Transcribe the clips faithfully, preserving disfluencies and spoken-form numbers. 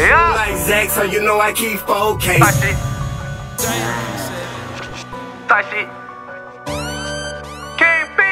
Yeah. Like Zach, so you know I keep four K. Type shit. Type shit. King P.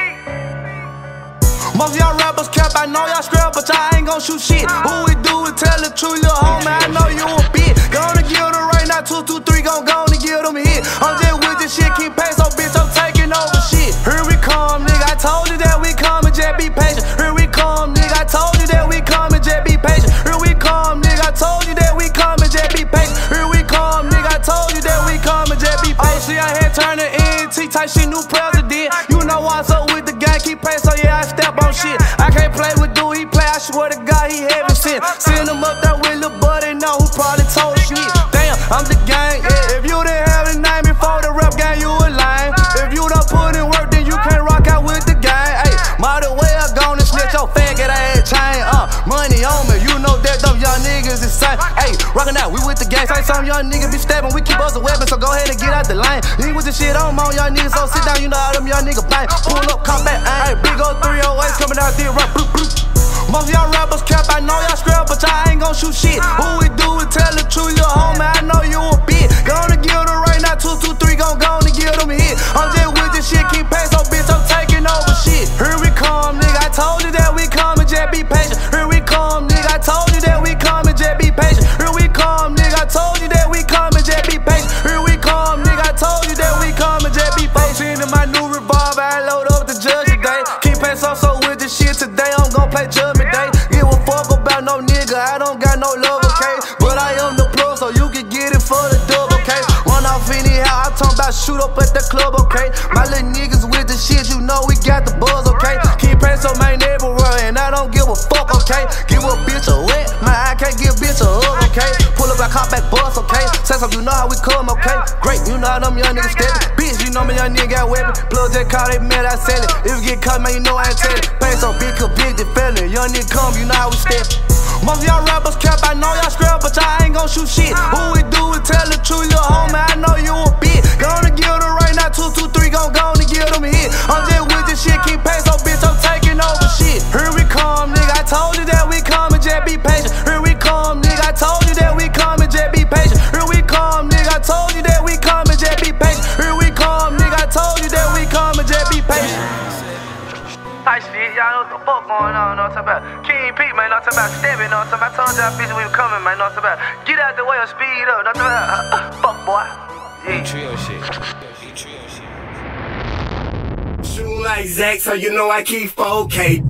Most of y'all rappers cap, I know y'all scrap, but y'all ain't gon' shoot shit. Who we do is tell the truth, little homie, I know you a bitch. Gonna kill them right now, two, two, three, gon' go and give them a hit. I'm just with this shit, King Payso, bitch, I'm taking over shit. Here we come, nigga, I told you that we coming, just be patient. Here we come, nigga, I told you that we coming, just be patient. Here we come, nigga, I told you that we coming, just be patient. Here we come, nigga, I told you that we coming, just be patient. Oh, she out here turning N T type shit, new president. You know what's up with the guy, King Payso, yeah, I step on shit. I can't play with dude, he play, I swear to God, he heaven sent. Send him up there with lil' buddy, know who probably told shit. I'm the gang, yeah. If you didn't have a name before the rap gang, you a lame. If you don't put in work, then you can't rock out with the gang. Ayy, might as well gone and snitch your faggot ass chain. Uh, money on me, you know that them young niggas insane. Ayy, rockin' out, we with the gang. Say some young niggas be stabbing, we keep us a weapon, so go ahead and get out the lane. You with the shit on, on young niggas, so sit down, you know how them young niggas bang. Pull up, come back, ayy, big old three oh eight coming out there, rock, bloop, bloop. Most of y'all rappers cap, I know y'all scrap, but y'all ain't gon' shoot shit. Who we do is tell the truth, your homie, I know you a bitch. Gonna give them right now, two, two, three, gon' go and give them a hit. I'm just with this shit, King Payso, bitch, I'm taking over shit. Here we come, nigga, I told you that we coming, just be patient. Here we come, nigga, I told you that we coming, just be patient. Here we come, nigga, I told you that we coming, just be patient. Here we come, nigga, I told you that we coming, just be patient. In my new revolver, I load up the judge today. King Payso, so with this shit today, I'm gon' play judge. No nigga, I don't got no love, okay? But I am the pro, so you can get it for the double, okay? Run off anyhow, I'm talking about shoot up at the club, okay? My little niggas with the shit, you know we got the buzz, okay? King Payso, man, everywhere, and I don't give a fuck, okay? Give a bitch a wet, man, I can't give bitch a hug, okay? Pull up, I cop back bus, okay? Say something, you know how we come, okay? Great, you know how them young niggas steppin'. Bitch, you know me, young nigga got weapon. Blood just call, they mad, I sell it. If you get caught, man, you know I ain't tell it. Payso, big convicted felon, young nigga come, you know how we steppin'. Most of y'all rappers cap, I know y'all scrap, but y'all ain't gon' shoot shit. Who we do is tell the truth, little homie, I know you a bitch. Gonna give them right now, two, two, three, gon' go and give them a hit. I'm just with this shit, King Payso, bitch, I'm taking over shit. Here we come, nigga, I told you that we coming, just be patient. Here we come, nigga, I told you that we coming, just be patient. Here we come, nigga, I told you that we coming, just be patient. Here we come, nigga, I told you that we coming, just be patient. Shit, y'all know what the fuck going on, know what I'm talking about. King P, man, know what I'm talking about. Stepping, know what I'm talking about. I told y'all bitches we were coming, man, know what I'm talking about. Get out the way or speed up, know what I'm talking about. Uh, fuck, boy. Yeah. Trio shit. Trio shit. Shoot like Zach, so you know I keep four K.